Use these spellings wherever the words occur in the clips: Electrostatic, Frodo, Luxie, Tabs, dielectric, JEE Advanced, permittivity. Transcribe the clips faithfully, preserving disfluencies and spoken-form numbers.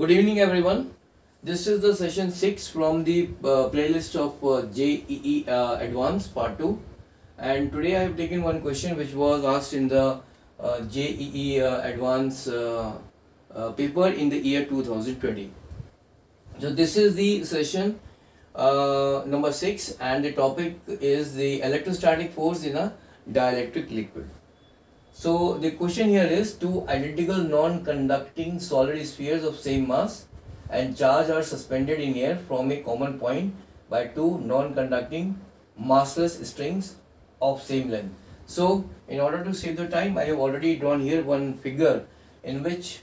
Good evening everyone. This is the session six from the uh, playlist of uh, J E E uh, Advanced part two, and today I have taken one question which was asked in the uh, J E E uh, Advanced uh, uh, paper in the year two thousand twenty. So this is the session uh, number six, and the topic is the electrostatic force in a dielectric liquid. So the question here is, two identical non-conducting solid spheres of same mass and charge are suspended in air from a common point by two non-conducting massless strings of same length. So in order to save the time, I have already drawn here one figure in which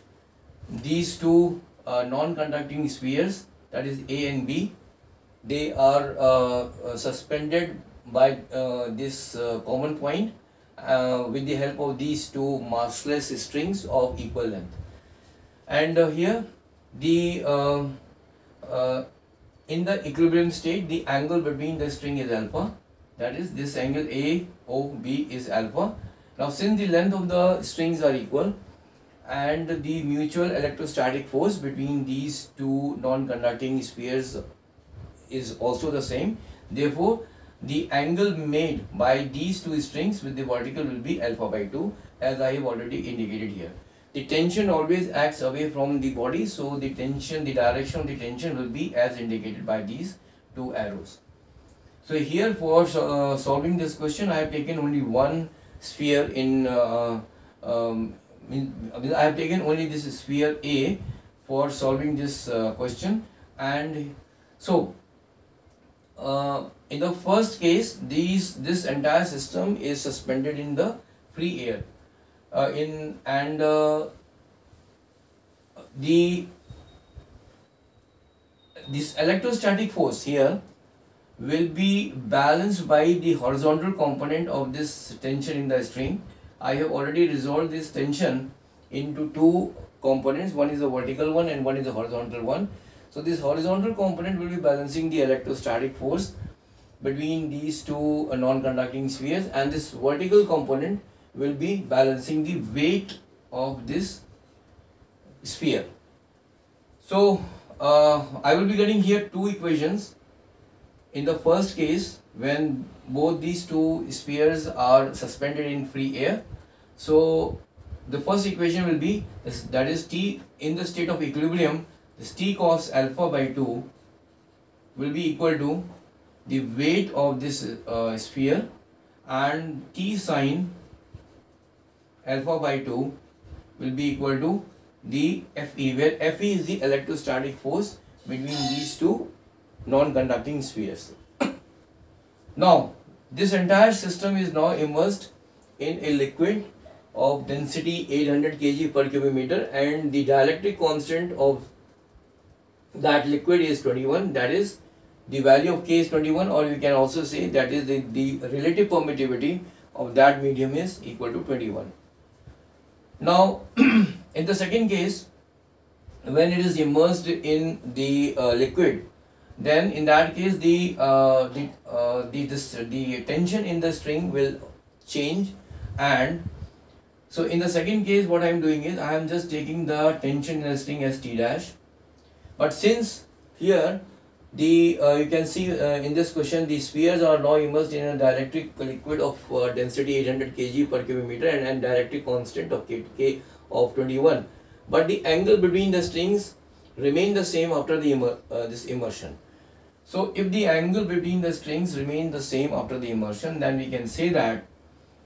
these two uh, non-conducting spheres, that is A and B, they are uh, uh, suspended by uh, this uh, common point Uh, with the help of these two massless strings of equal length. And uh, here the uh, uh, in the equilibrium state, the angle between the string is alpha, that is this angle A O B is alpha. Now since the length of the strings are equal and the mutual electrostatic force between these two non-conducting spheres is also the same, therefore the angle made by these two strings with the vertical will be alpha by two, as I have already indicated here. The tension always acts away from the body, so the tension, the direction of the tension will be as indicated by these two arrows. So here for uh, solving this question, I have taken only one sphere in, uh, um, in, I have taken only this sphere A for solving this uh, question. And so uh, in the first case, these this entire system is suspended in the free air uh, in and uh, the this electrostatic force here will be balanced by the horizontal component of this tension in the string. I have already resolved this tension into two components, one is the vertical one and one is the horizontal one. So this horizontal component will be balancing the electrostatic force between these two uh, non-conducting spheres, and this vertical component will be balancing the weight of this sphere. So uh, I will be getting here two equations. In the first case, when both these two spheres are suspended in free air, so the first equation will be this, that is T in the state of equilibrium, this T cos alpha by two will be equal to the weight of this uh, sphere, and T sine alpha by two will be equal to the Fe, where Fe is the electrostatic force between these two non-conducting spheres. Now this entire system is now immersed in a liquid of density eight hundred kilograms per cubic meter, and the dielectric constant of that liquid is twenty-one, that is the value of K is twenty-one, or you can also say that is the, the relative permittivity of that medium is equal to twenty-one. Now in the second case, when it is immersed in the uh, liquid, then in that case the uh, the, uh, the, this, the tension in the string will change. And so in the second case, what I am doing is I am just taking the tension in the string as T dash, but since here The uh, you can see uh, in this question the spheres are now immersed in a dielectric liquid of uh, density eight hundred kilograms per cubic meter and, and dielectric constant of K, K of twenty-one, but the angle between the strings remain the same after the immer uh, this immersion. So if the angle between the strings remain the same after the immersion, then we can say that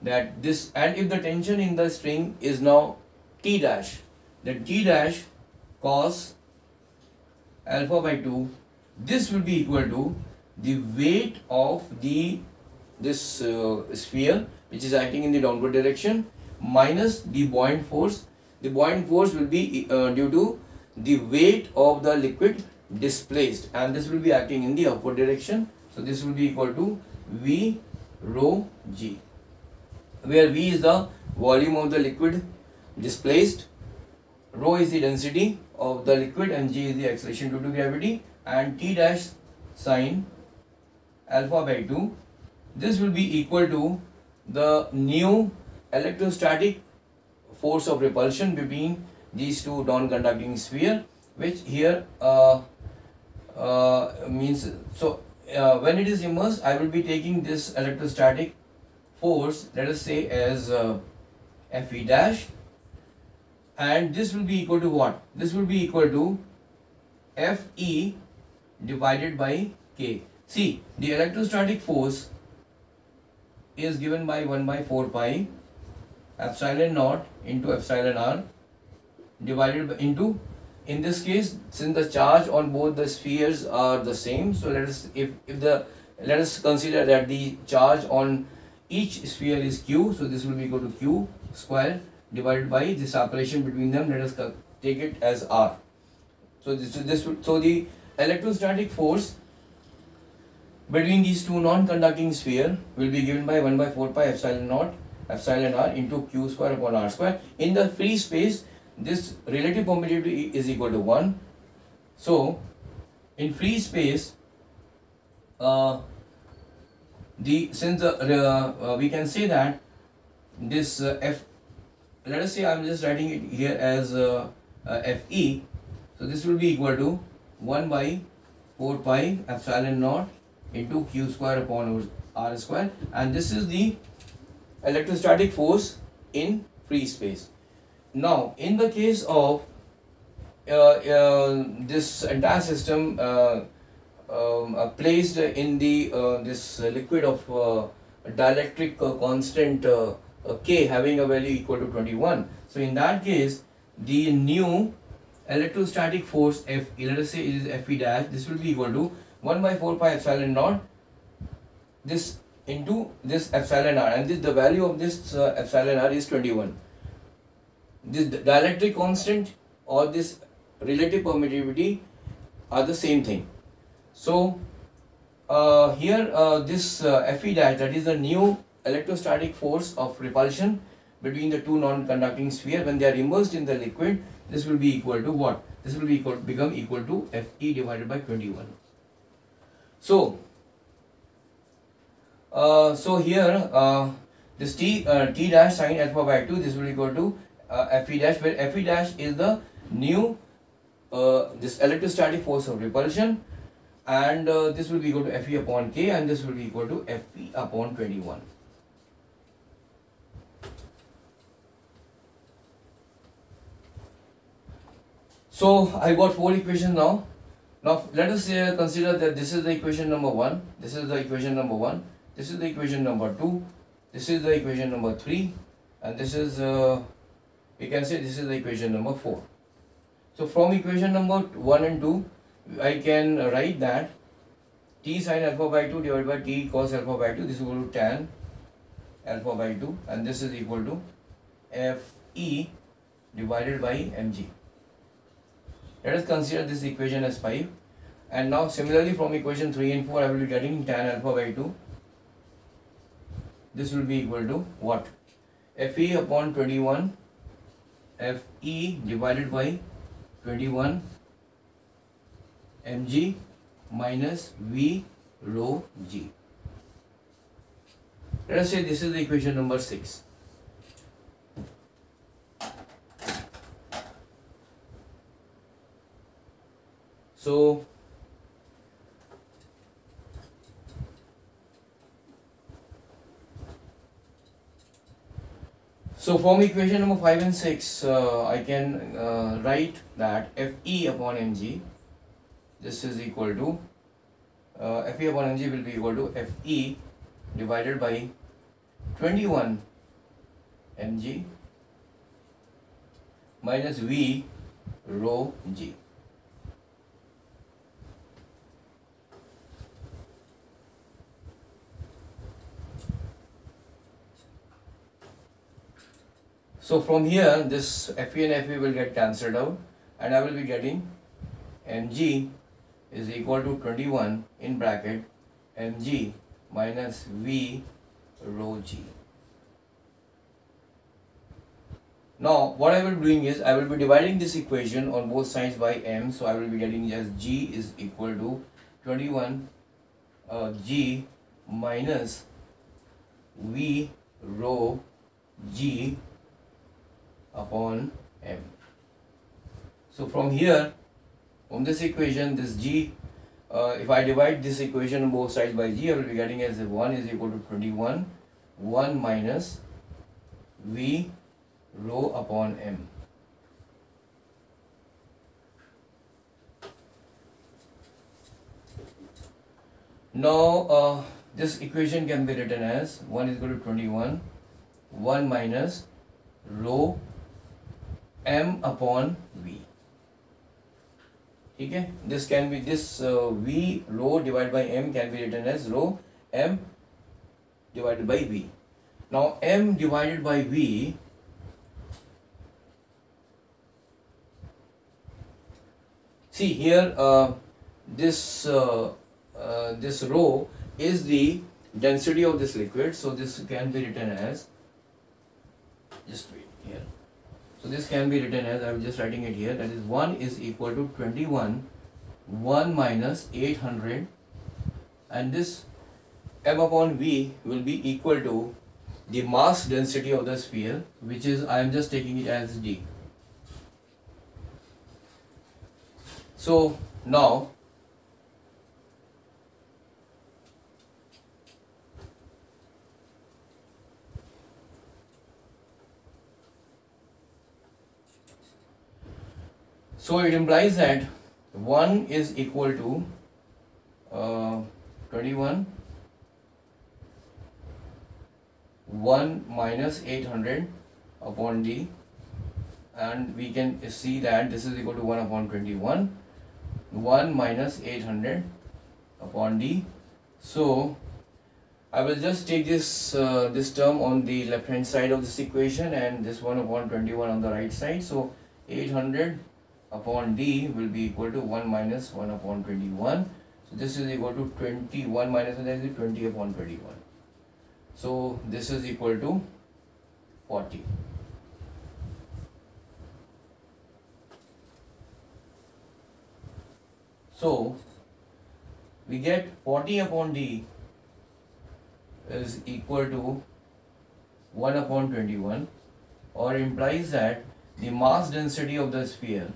that this, and if the tension in the string is now T dash, then T dash cos alpha by two, this will be equal to the weight of the this uh, sphere which is acting in the downward direction minus the buoyant force. The buoyant force will be uh, due to the weight of the liquid displaced, and this will be acting in the upward direction. So this will be equal to V rho G, where V is the volume of the liquid displaced, rho is the density of the liquid, and G is the acceleration due to gravity. And T dash sine alpha by two, this will be equal to the new electrostatic force of repulsion between these two non-conducting sphere, which here uh, uh, means, so uh, when it is immersed, I will be taking this electrostatic force, let us say, as uh, Fe dash, and this will be equal to what? This will be equal to Fe divided by K. See, the electrostatic force is given by one by four pi epsilon naught into epsilon r divided by into, in this case, since the charge on both the spheres are the same, so let us if, if the let us consider that the charge on each sphere is q, so this will be equal to q square divided by the separation between them, let us take it as r. So this, this so the electrostatic force between these two non-conducting sphere will be given by one by four pi epsilon naught epsilon r into q square upon r square. In the free space, this relative permittivity is equal to one. So in free space, uh, the since uh, uh, we can say that this uh, f, let us say I am just writing it here as uh, uh, Fe, so this will be equal to one by four pi epsilon naught into q square upon r square, and this is the electrostatic force in free space. Now in the case of uh, uh, this entire system uh, um, uh, placed in the uh, this liquid of uh, dielectric uh, constant uh, K having a value equal to twenty-one, so in that case the new electrostatic force F, let us say it is Fe dash, this will be equal to one by four pi epsilon naught this into this epsilon r, and this the value of this uh, epsilon r is twenty-one. This dielectric constant or this relative permittivity are the same thing. So uh, here uh, this uh, Fe dash, that is the new electrostatic force of repulsion between the two non-conducting spheres when they are immersed in the liquid, this will be equal to what? This will be equal become equal to Fe divided by twenty-one. So, uh, so here uh, this t uh, t dash sine alpha by two, this will be equal to uh, Fe dash, where Fe dash is the new uh, this electrostatic force of repulsion, and uh, this will be equal to Fe upon K, and this will be equal to Fe upon twenty-one. So I got four equations now. Now let us uh, consider that this is the equation number one, this is the equation number one, this is the equation number two, this is the equation number three, and this is, uh, we can say this is the equation number four. So from equation number one and two, I can write that t sine alpha by two divided by t cos alpha by two, this is equal to tan alpha by two, and this is equal to Fe divided by mg. Let us consider this equation as five, and now similarly from equation three and four I will be getting tan alpha by two. This will be equal to what? Fe upon twenty-one, Fe divided by twenty-one mg minus V rho g. Let us say this is the equation number six. So, so from equation number five and six, uh, I can uh, write that Fe upon mg, this is equal to, uh, Fe upon mg will be equal to Fe divided by twenty-one mg minus V rho g. So from here, this Fe and Fe will get cancelled out, and I will be getting mg is equal to twenty-one in bracket mg minus V rho g. Now what I will be doing is I will be dividing this equation on both sides by m, so I will be getting as g is equal to twenty-one uh, g minus V rho g upon m. So from here on this equation, this G, uh, if I divide this equation on both sides by G, I will be getting as if one is equal to twenty-one, one minus V rho upon M. Now, uh, this equation can be written as one is equal to twenty-one, one minus rho M upon V. Okay? This can be, this uh, V rho divided by M can be written as rho M divided by V. Now, M divided by V see here uh, this uh, Uh, this rho is the density of this liquid, so this can be written as just wait here. So this can be written as, I am just writing it here, that is one is equal to twenty-one, one minus eight hundred, and this M upon V will be equal to the mass density of the sphere, which is, I am just taking it as D. So now So it implies that one is equal to uh, twenty-one, one minus eight hundred upon D, and we can see that this is equal to one upon twenty-one, one minus eight hundred upon D. So I will just take this uh, this term on the left hand side of this equation and this one upon twenty-one on the right side. So eight hundred upon D will be equal to one minus one upon twenty-one. So this is equal to twenty-one minus, and that is twenty upon twenty-one. So this is equal to forty. So we get forty upon D is equal to one upon twenty-one, or implies that the mass density of the sphere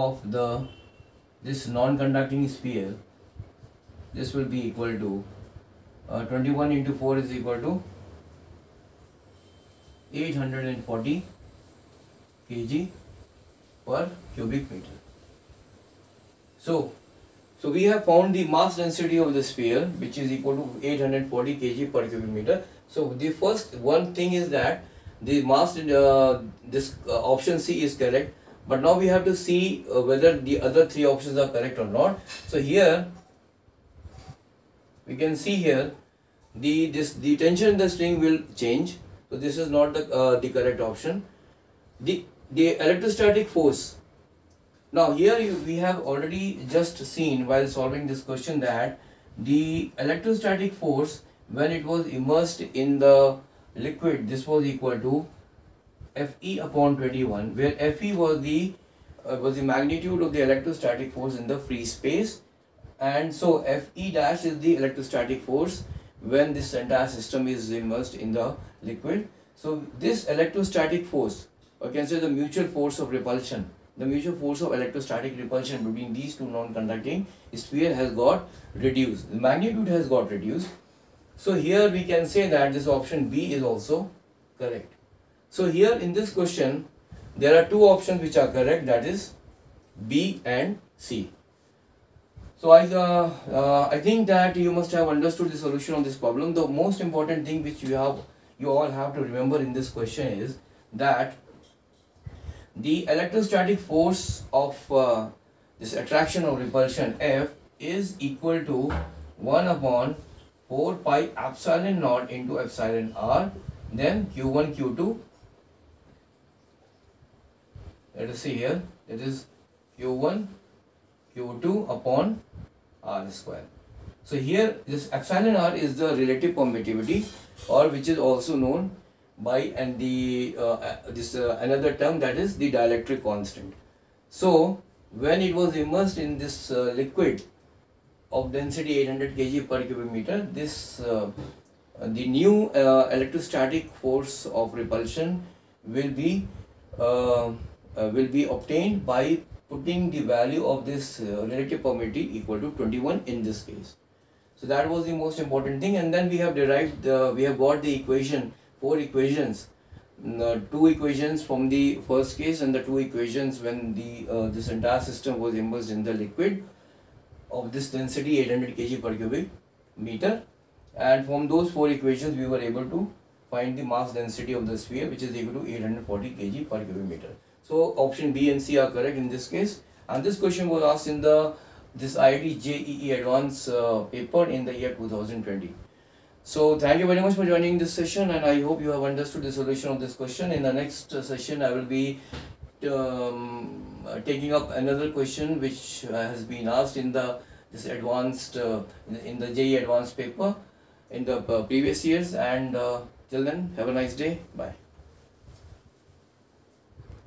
of the this non-conducting sphere, this will be equal to uh, twenty-one into four is equal to eight hundred forty kg per cubic meter. So, so we have found the mass density of the sphere, which is equal to eight hundred forty kg per cubic meter. So the first one thing is that the mass uh, this uh, option C is correct. But now we have to see uh, whether the other three options are correct or not. So here we can see here the this the tension in the string will change. So this is not the uh, the correct option. The the electrostatic force. Now here you, we have already just seen while solving this question that the electrostatic force when it was immersed in the liquid, this was equal to Fe upon twenty-one, where Fe was the uh, was the magnitude of the electrostatic force in the free space, and so Fe dash is the electrostatic force when this entire system is immersed in the liquid. So this electrostatic force, or can say the mutual force of repulsion, the mutual force of electrostatic repulsion between these two non-conducting sphere has got reduced. The magnitude has got reduced. So here we can say that this option B is also correct. So here in this question, there are two options which are correct, that is B and C. So I, uh, uh, I think that you must have understood the solution of this problem. The most important thing which you have, you all have to remember in this question is that the electrostatic force of uh, this attraction or repulsion F is equal to one upon four pi epsilon naught into epsilon r, then Q one, Q two. Let us see here, that is Q one, Q two upon R square. So here this epsilon R is the relative permittivity, or which is also known by and the uh, this uh, another term, that is the dielectric constant. So when it was immersed in this uh, liquid of density eight hundred kg per cubic meter, this uh, the new uh, electrostatic force of repulsion will be uh, uh, will be obtained by putting the value of this uh, relative permittivity equal to twenty-one in this case. So that was the most important thing, and then we have derived the, we have got the equation, four equations, uh, two equations from the first case and the two equations when the uh, this entire system was immersed in the liquid of this density eight hundred kilograms per cubic meter, and from those four equations we were able to find the mass density of the sphere, which is equal to eight hundred forty kilograms per cubic meter. So option B and C are correct in this case, and this question was asked in the this I I T J E E Advanced uh, paper in the year two thousand twenty. So thank you very much for joining this session, and I hope you have understood the solution of this question. In the next uh, session I will be um, uh, taking up another question which uh, has been asked in the this advanced uh, in the J E E Advanced paper in the uh, previous years, and uh, till then have a nice day. Bye.